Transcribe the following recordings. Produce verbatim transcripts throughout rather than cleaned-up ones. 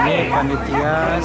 ini panitia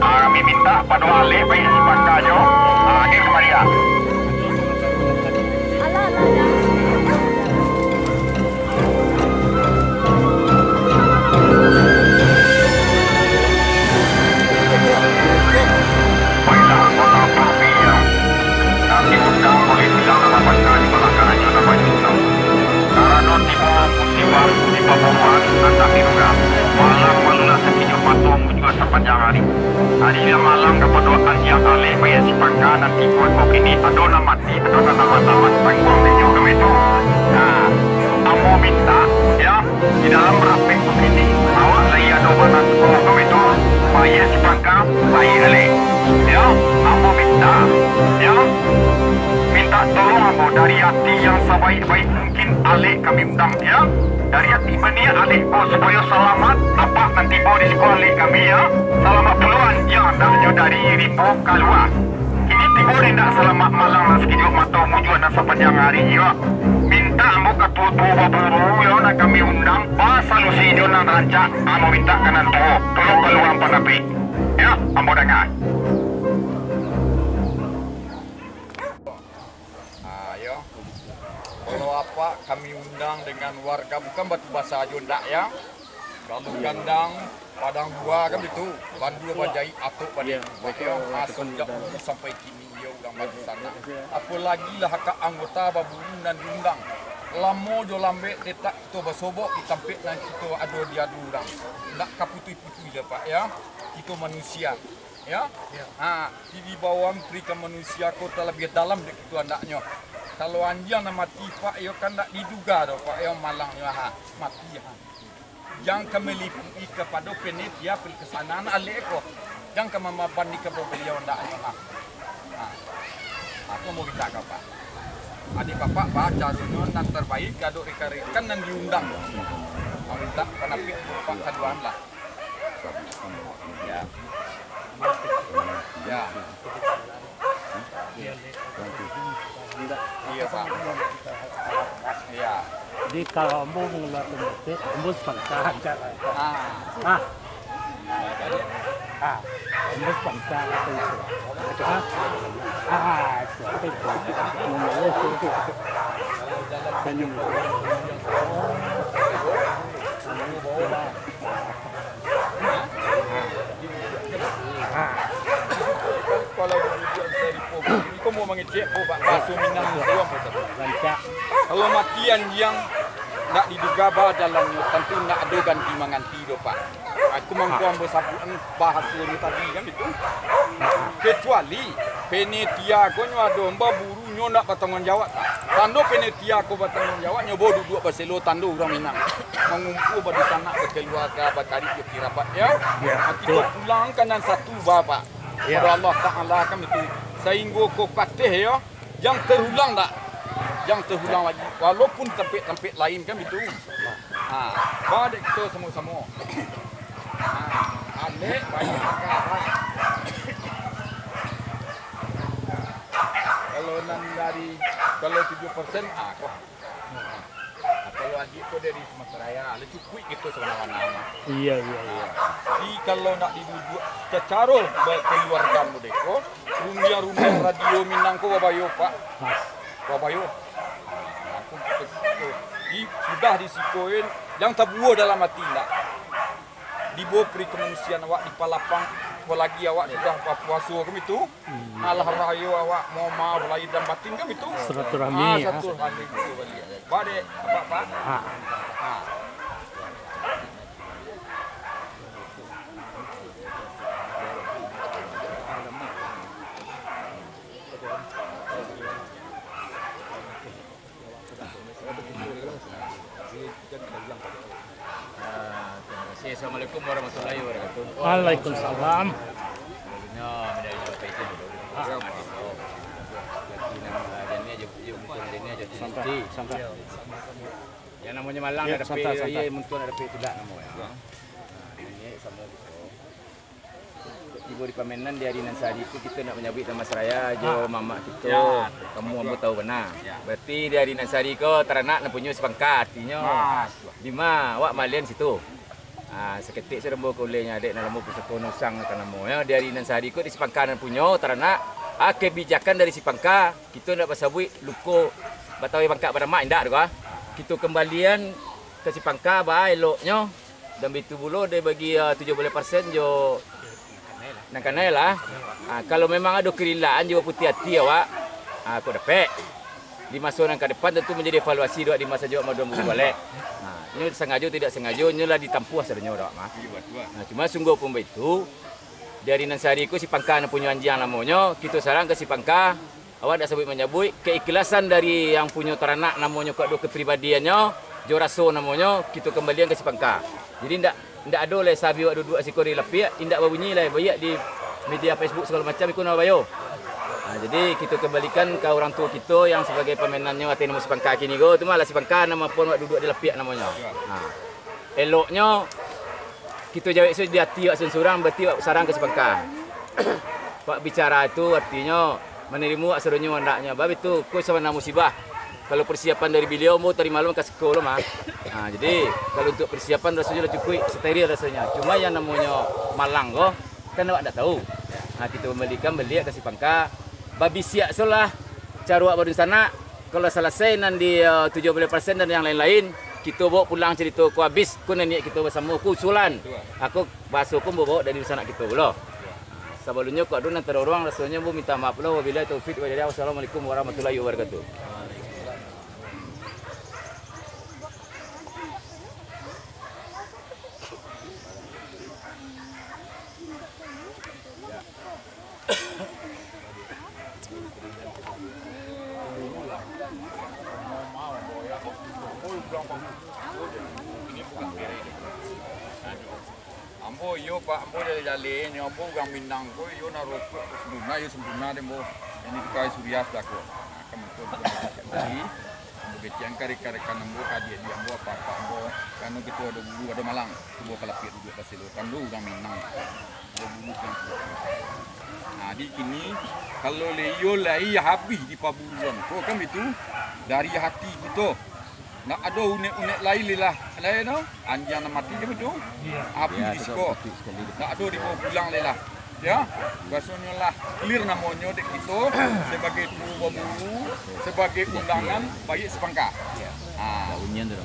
kami minta pada Alek bayi sepakanya hadir kemari. Adilah malam kepada yang Alek bayi sepangka nanti buat kok ini adona mati adona tamat-tamat panggung di jauh itu. Nah, kamu minta ya di dalam raping kok ini awak saya adonan panggung itu bayi sepangka bayi Alek. Ya, kamu minta ya minta tolong kamu dari hati yang sebaik-baik mungkin Alek kami minta ya. Dari hati mania Alek kau supaya selamat apa nanti kau di sekolah Alek kami ya. Selamat puluhan yang adanya dari Ripo Kalua. Kini tiga rendah selamat malam lah sekejap mata mujuan dan sepanjang hari ya. Minta ambo ketua-tua Buru ya nak kami undang pasal usia hijau dan rancak. Ambo minta kanan tua tolong keluar pada api ya ambo dengar. Pak, kami undang dengan warga bukan Batubasa aja ndak ya. Kamu kandang padang buah kan itu, bandu bajai atuk pada asal sampai kini dia orang masih sana. Apalagi lah hak anggota Baburu dan diundang. Lamo jo lambe detak kita basobok di tampik dan kita ado diadu orang. Ndak kaputui-putui dah Pak ya. Kita manusia. Ya. Ha, di bawah perika manusia kota lebih dalam dek itu andaknya. Kalau anjing nama tifa, yo kan tak diduga doh Pak, yo malang yo ha mati ha. Yang kami liputi kepada penitia pelaksanaan Alek kok, yang kami mabani kepada beliau ndak yo ha. Aku mau minta ke Pak, adik bapak baca dulu yang terbaik, kado rekan-rekan yang diundang. Mau minta penapik Pak kaduan lah. Ya, ya. Iya Pak. Iya. Jadi kalau mau mulai tempat, mau sepanjang cara. Ah. Ah. Ah. Mau sepanjang itu. Ah. Ah. Seperti itu. Mulai seperti itu. Senyum. Mau mengecek bu Pak Basu Minang Muslim kalau matian yang nak diduga bah dalamnya tentu nak ada ganti menganti do Pak aku mengkuang bersabuan bahasa ini tadi kan itu kecuali penetia aku nyo ada mbak Buru nyo nak bertanggung jawab Pak tanda penetia aku bertanggung jawab nyo bodoh dua berselo tanda orang Minang mengumpul pada sana berkeluarga berkari berkirabat ya kita pulang kanan satu Bapak pada Allah Ta'ala kami itu sehingga kau katih ya yang terulang tak yang terulang lagi walaupun tempet-tempet lain kan itu ah badik kita sama-sama ah Alek banyak kakak dari kalau tujuh persen aku. Kalau adik tu dari Sumatera Raya, ada cukup gitu sebenarnya. Iya iya iya. Jadi kalau nak dibuju secara keluarga mudeko, rumah-rumah radio Minangko Babayo Pak. Babayo. Aku di sudah disikoin yang tabuo dalam hati ndak. Dibawa pri kemanusiaan awak di Palapang, apalagi awak sudah Papua Suo kami itu. Alah rahayu awak mau mau lahir dan batin kami itu. Satu rami. Satu rami gitu balik. Bade, apa Pak? Ah. Ah. Assalamualaikum warahmatullahi wabarakatuh. Waalaikumsalam. Ya, dari Bapak itu. Santai, santai. Yang namanya Malang ada P, iya mungkin ada P tidak namanya. Ini sama gitu. Ibu di Pamenan di Arinan Sari itu kita nak menyambut nama seraya jo mama kita. Kamu kamu tahu benar. Berarti di Arinan Sari ko teranak nampunyo sepangkat artinya. Bima, awak malian situ. Ah, seketik serembo kolenya dek nalamu pusakono sang kanamu ya di Arinan Sari ko di sepangkat nampunyo teranak. Ah, kebijakan dari si Pangka kita nak pasabui luko batawi Pangka beramak indah tu ah. Kita kembalian ke si Pangka bah eloknya dan betul bulo dia bagi uh, tujuh puluh peratus jo nang kanai lah. Ah, kalau memang ada kerilaan jiwa putih hati awak, ah aku dapat. Di masa nang ke depan tentu menjadi evaluasi doa di masa jawab modom balik. Nah, ini sengaja tidak sengaja nyolah ditampuh sebenarnya doa mah. Nah, cuma sungguh pun begitu. Dari Nansari ku si Pangka punya anjing namanya, kita sarang ke si Pangka, awak dah sebut menyebut keikhlasan dari yang punya teranak namanya kok do kepribadiannya, joraso namanya, kita kembalian ke si Pangka. Jadi ndak ndak ada le sabi wak duduk sikori lapiak, ndak berbunyi lah bayak di media Facebook segala macam ikut nabayo. Nah, jadi kita kembalikan ke orang tua kita yang sebagai pemenannya wate nama si Pangka kini go, tu malah si Pangka nama pun wak duduk di lapiak namanya. Nah, eloknya kita jawab itu dia tiak sensurang berarti sarang ke Sepangka. Pak bicara itu artinya menerimu asalnya hendaknya. Bab itu ku sebenarnya musibah. Kalau persiapan dari beliau mau tadi malam ke sekolah mah. Nah, jadi kalau untuk persiapan rasanya cukup steril rasanya. Cuma yang namanya Malang kok kan awak enggak tahu. Nah, kita membelikan beliak ke Sepangka. Babi siak solah carua baru sana kalau selesai nanti uh, tujuh puluh peratus dan yang lain-lain. Kita bawa pulang cerita aku habis, aku nanya kita bersama aku usulan. Aku bahasa aku bawa dari sana kita pula. Sebelumnya aku ada antara orang rasanya aku minta maaf lah. Wabillahi taufiq walhidayah. Wassalamualaikum warahmatullahi wabarakatuh. Ambo yo Pak, ambo dari Jalin, ambo orang Minang, kau yo nak rokok sempurna, yo sempurna demo. Ini kita Surya sudah kau. Kamu tu lagi, ambo kecian kari kari kan ambo kaji dia ambo apa apa ambo. Karena kita ada bulu ada Malang, ambo kalapir juga pasti lo. Kan lo orang Minang, ada bulu sempurna. Nah di kini kalau leyo lay habis di Paburuan, kau kan itu dari hati kita. Nak ada unek-unek lain lah, lain no? Anjing nak mati je betul. Api di skor. Nak ada di bawah pulang lah, ya. Rasanya lah clear namanya dek kita sebagai buru-buru, sebagai undangan baik Sepangka. Ah, unyan tu.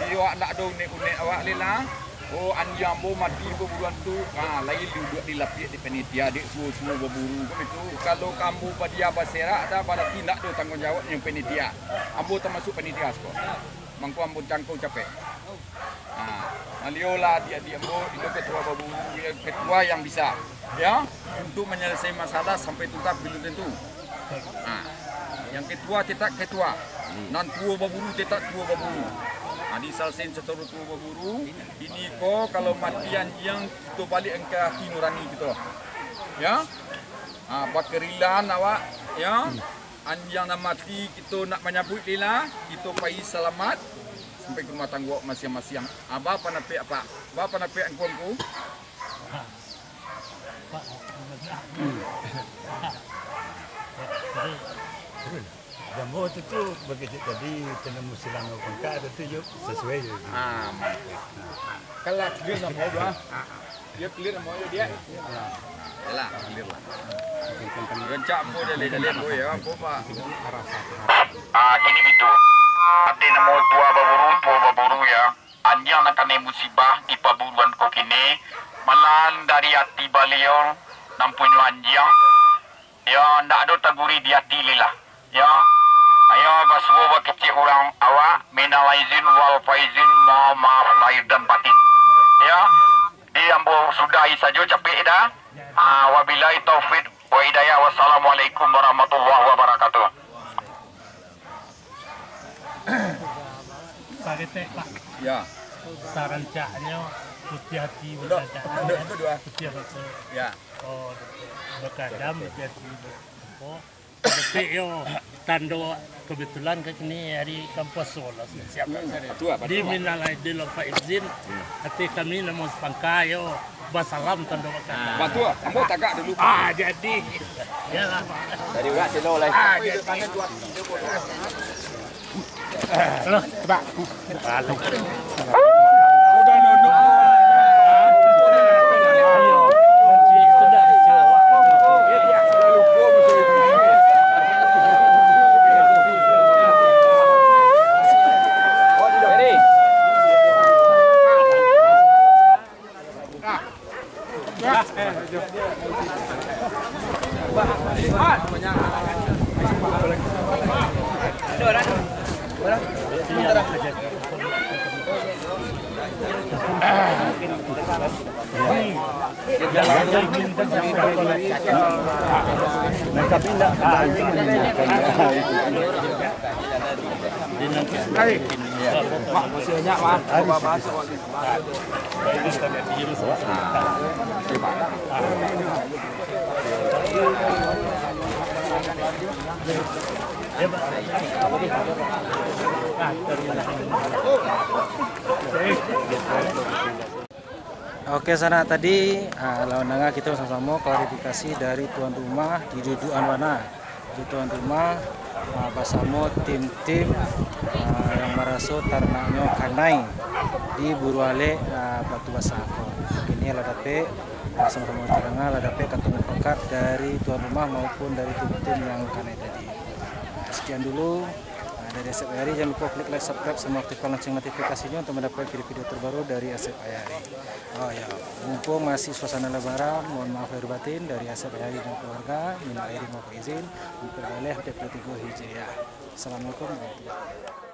Jadi awak nak ada unek-unek awak lah. Oh anjing mau mati buruan tu. Ah, lain duduk di lapik di penitia dek semua berburu begitu. Kalau kamu pada basera ada pada tindak tu tanggungjawab yang penitia. Ambo termasuk penitia skor. Mangku ambo cangkau capek. Ah, aliola dia dia ambo itu ketua berburu ketua yang bisa. Ya, untuk menyelesaikan masalah sampai tuntas belum tentu. Ah, yang ketua tidak ketua. Non tua berburu tidak tua berburu. Adi salsen setor tu berburu. Ini ko kalau matian yang kita balik ke hati nurani kita, ya. Ah, bakerilan awak, ya. Anjang nak mati kita nak menyambut lila, kita pai selamat sampai ke rumah tangga masing-masing. Abah panapik apa? Abah panapik angkonku. Pak. Jambu itu begitu tadi penemu silamu kongka itu sesuai. Ah, kalau clear sama doang, dia clear sama dia. Yalah, clear lah. Rencak bu dia lihat bu ya, bu pak. Ah, kini itu. Ati nemu tua baburu, tua baburu ya. Anjang nak kena musibah di paburuan kok ini. Malan dari hati balior, nampunyo anjang. Ya, ndak ada taguri di hati lila. Ya. Ayo basuh kecil orang awak minal izin wal faizin mau maaf lahir dan batin. Ya. Diambo sudahi saja capek dah. Ah wabillahi taufik wa hidayah. Wassalamualaikum warahmatullahi wabarakatuh. Saretek Pak. Ya. Sarancaknya putih hati berkadam. Itu dua. Putih hati. Ya. Oh berkadam putih hati. Oh. Tapi yo tando kebetulan ke sini hari kampus solas siapa di minalai di lupa izin hati kami namun sepangkai yo basalam tando kata batu ambo tagak dulu ah jadi yalah dari urat silo lah ah jadi lo coba balik udah nunduk. Oke sana tadi lawan nangga kita sama-sama klarifikasi dari tuan rumah di Duduan Wana. Di tuan rumah basamo tim-tim yang meraso tarnaknya kanai di Buru Alek Batubasa. Ini ladape sama-sama terangga ladape ketemu pangkat dari tuan rumah maupun dari tim-tim yang kanai tadi. Sekian dulu. Dari A S A P Ayari, jangan lupa klik like, subscribe, sama aktifkan lonceng notifikasinya untuk mendapatkan video-video terbaru dari A S A P Ayari. Oh ya, mumpung masih suasana lebaran, mohon maaf lahir batin dari A S A P Ayari dan keluarga, minal aidin wal faizin, wabillahi taufiq wal hidayah. Assalamualaikum warahmatullahi wabarakatuh.